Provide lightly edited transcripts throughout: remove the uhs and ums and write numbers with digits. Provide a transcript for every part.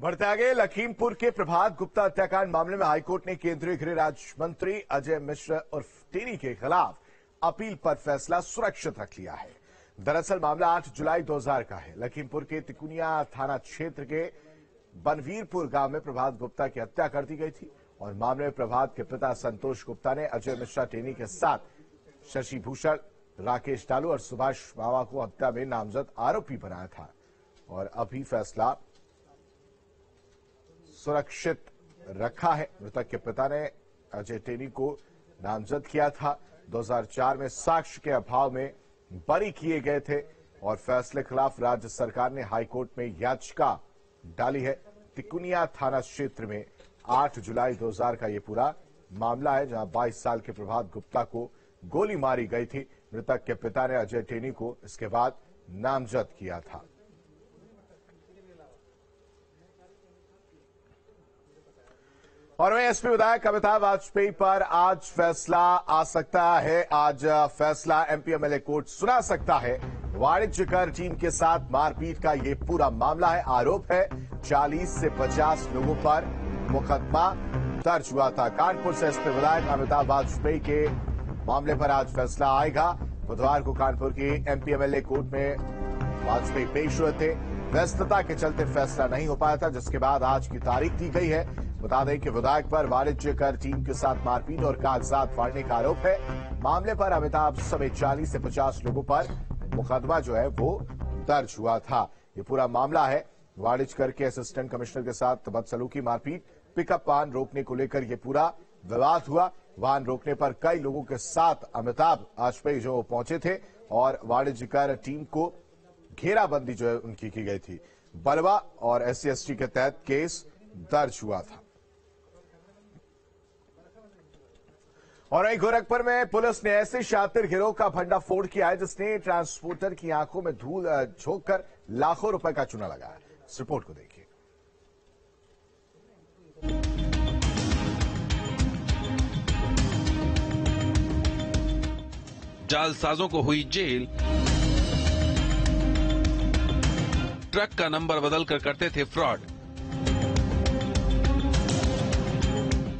बढ़ते आगे, लखीमपुर के प्रभात गुप्ता हत्याकांड मामले में हाईकोर्ट ने केंद्रीय गृह राज्य मंत्री अजय मिश्रा और टेनी के खिलाफ अपील पर फैसला सुरक्षित रख लिया है। दरअसल मामला 8 जुलाई 2000 का है। लखीमपुर के तिकुनिया थाना क्षेत्र के बनवीरपुर गांव में प्रभात गुप्ता की हत्या कर दी गई थी और मामले में प्रभात के पिता संतोष गुप्ता ने अजय मिश्रा टेनी के साथ शशिभूषण, राकेश डालू और सुभाष बाबा को हत्या में नामजद आरोपी बनाया था और अभी फैसला सुरक्षित रखा है। मृतक के पिता ने अजय टेनी को नामजद किया था। 2004 में साक्ष्य के अभाव में बरी किए गए थे और फैसले के खिलाफ राज्य सरकार ने हाईकोर्ट में याचिका डाली है। तिकुनिया थाना क्षेत्र में 8 जुलाई 2000 का ये पूरा मामला है, जहां 22 साल के प्रभात गुप्ता को गोली मारी गई थी। मृतक के पिता ने अजय टेनी को इसके बाद नामजद किया था। और वहीं एसपी विधायक अमिताभ वाजपेयी पर आज फैसला आ सकता है। आज फैसला एमपीएमएलए कोर्ट सुना सकता है। वाणिज्य कर टीम के साथ मारपीट का ये पूरा मामला है। आरोप है 40 से 50 लोगों पर मुकदमा दर्ज हुआ था। कानपुर से एसपी विधायक अमिताभ वाजपेयी के मामले पर आज फैसला आएगा। बुधवार को कानपुर की एमपीएमएलए कोर्ट में वाजपेयी पेश हुए थे। व्यस्तता के चलते फैसला नहीं हो पाया था, जिसके बाद आज की तारीख दी गई है। बता दें कि विधायक पर वाणिज्य कर टीम के साथ मारपीट और कागजात फाड़ने का आरोप है। मामले पर अमिताभ समेत 40 से 50 लोगों पर मुकदमा जो है वो दर्ज हुआ था। ये पूरा मामला है। वाणिज्य कर के असिस्टेंट कमिश्नर के साथ बदसलूकी, मारपीट, पिकअप वाहन रोकने को लेकर ये पूरा विवाद हुआ। वाहन रोकने पर कई लोगों के साथ अमिताभ वाजपेयी जो पहुंचे थे और वाणिज्य कर टीम को घेराबंदी जो है उनकी की गई थी। बलवा और SC/ST के तहत केस दर्ज हुआ था। और वहीं गोरखपुर में पुलिस ने ऐसे शातिर गिरोह का भंडाफोड़ किया है जिसने ट्रांसपोर्टर की आंखों में धूल झोंककर लाखों रुपए का चूना लगाया। इस रिपोर्ट को देखिए। जालसाजों को हुई जेल। ट्रक का नंबर बदलकर करते थे फ्रॉड।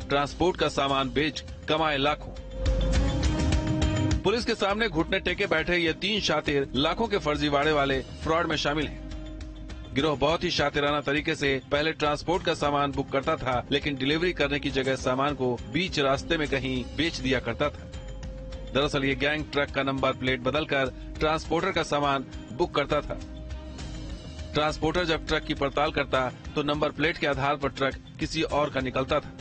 ट्रांसपोर्ट का सामान बेच कमाए लाखों। पुलिस के सामने घुटने टेके बैठे ये तीन शातिर लाखों के फर्जीवाड़े वाले फ्रॉड में शामिल हैं। गिरोह बहुत ही शातिराना तरीके से पहले ट्रांसपोर्ट का सामान बुक करता था, लेकिन डिलीवरी करने की जगह सामान को बीच रास्ते में कहीं बेच दिया करता था। दरअसल ये गैंग ट्रक का नंबर प्लेट बदलकर ट्रांसपोर्टर का सामान बुक करता था। ट्रांसपोर्टर जब ट्रक की पड़ताल करता तो नंबर प्लेट के आधार पर ट्रक किसी और का निकलता था।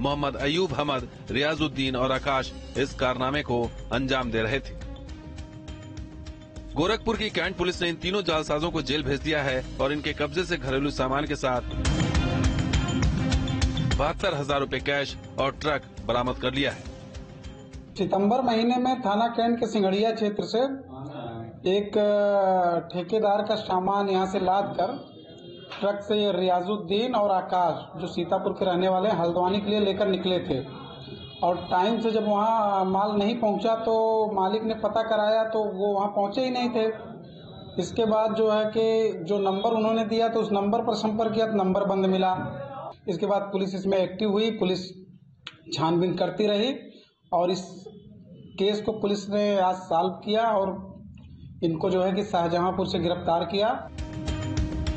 मोहम्मद अय्यूब, हमद, रियाज उद्दीन और आकाश इस कारनामे को अंजाम दे रहे थे। गोरखपुर की कैंट पुलिस ने इन तीनों जालसाजों को जेल भेज दिया है और इनके कब्जे से घरेलू सामान के साथ 72,000 रूपए कैश और ट्रक बरामद कर लिया है। सितंबर महीने में थाना कैंट के सिंगड़िया क्षेत्र से एक ठेकेदार का सामान यहाँ से लाद कर ट्रक से ये रियाजुद्दीन और आकाश, जो सीतापुर के रहने वाले, हल्द्वानी के लिए लेकर निकले थे। और टाइम से जब वहाँ माल नहीं पहुँचा तो मालिक ने पता कराया तो वो वहाँ पहुँचे ही नहीं थे। इसके बाद जो है कि जो नंबर उन्होंने दिया तो उस नंबर पर संपर्क किया तो नंबर बंद मिला। इसके बाद पुलिस इसमें एक्टिव हुई, पुलिस छानबीन करती रही और इस केस को पुलिस ने आज सॉल्व किया और इनको जो है कि शाहजहांपुर से गिरफ्तार किया।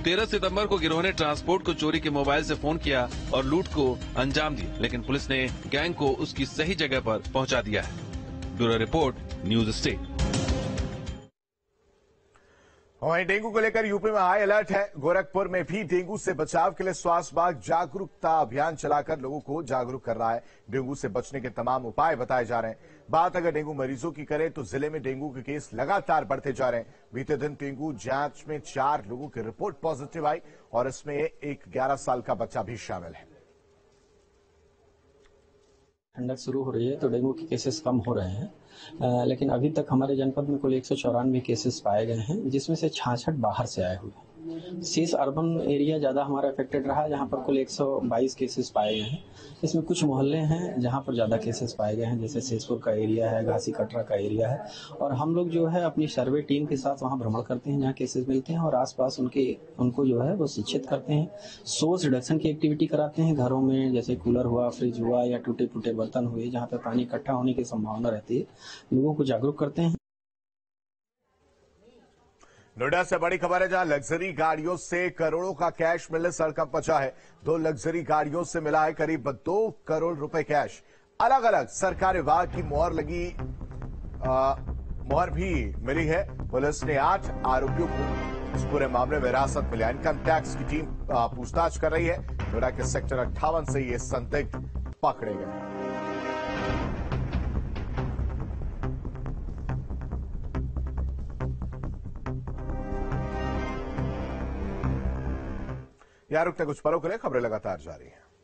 13 सितंबर को गिरोह ने ट्रांसपोर्ट को चोरी के मोबाइल से फोन किया और लूट को अंजाम दिया, लेकिन पुलिस ने गैंग को उसकी सही जगह पर पहुंचा दिया है। Bureau report, news State. वहीं डेंगू को लेकर यूपी में हाई अलर्ट है। गोरखपुर में भी डेंगू से बचाव के लिए स्वास्थ्य विभाग जागरूकता अभियान चलाकर लोगों को जागरूक कर रहा है। डेंगू से बचने के तमाम उपाय बताए जा रहे हैं। बात अगर डेंगू मरीजों की करें तो जिले में डेंगू के केस लगातार बढ़ते जा रहे हैं। बीते दिन डेंगू जांच में 4 लोगों की रिपोर्ट पॉजिटिव आई और इसमें एक 11 साल का बच्चा भी शामिल है। ठंडक शुरू हो रही है तो डेंगू के केसेस कम हो रहे हैं, लेकिन अभी तक हमारे जनपद में कुल 194 केसेस पाए गए हैं, जिसमें से 66 बाहर से आए हुए हैं। शेष अर्बन एरिया ज़्यादा हमारा अफेक्टेड रहा, जहाँ पर कुल 122 केसेस पाए गए हैं। इसमें कुछ मोहल्ले हैं जहाँ पर ज़्यादा केसेस पाए गए हैं, जैसे शेषपुर का एरिया है, घासी कटरा का एरिया है। और हम लोग जो है अपनी सर्वे टीम के साथ वहाँ भ्रमण करते हैं जहाँ केसेस मिलते हैं, और आसपास उनको जो है वो शिक्षित करते हैं, सोर्स रिडक्शन की एक्टिविटी कराते हैं। घरों में जैसे कूलर हुआ, फ्रिज हुआ या टूटे फूटे बर्तन हुए जहाँ पर पानी इकट्ठा होने की संभावना रहती है, लोगों को जागरूक करते हैं। नोएडा से बड़ी खबर है जहां लग्जरी गाड़ियों से करोड़ों का कैश मिलने सड़क बचा है। 2 लग्जरी गाड़ियों से मिला है करीब 2 करोड़ रुपए कैश। अलग अलग सरकारी विभाग की मोहर भी मिली है। पुलिस ने 8 आरोपियों को इस पूरे मामले में हिरासत में लिया। इनकम टैक्स की टीम पूछताछ कर रही है। नोएडा के सेक्टर 58 से ये संदिग्ध पकड़े गए। रुकते कुछ पलों के लिए खबरें लगातार जारी हैं।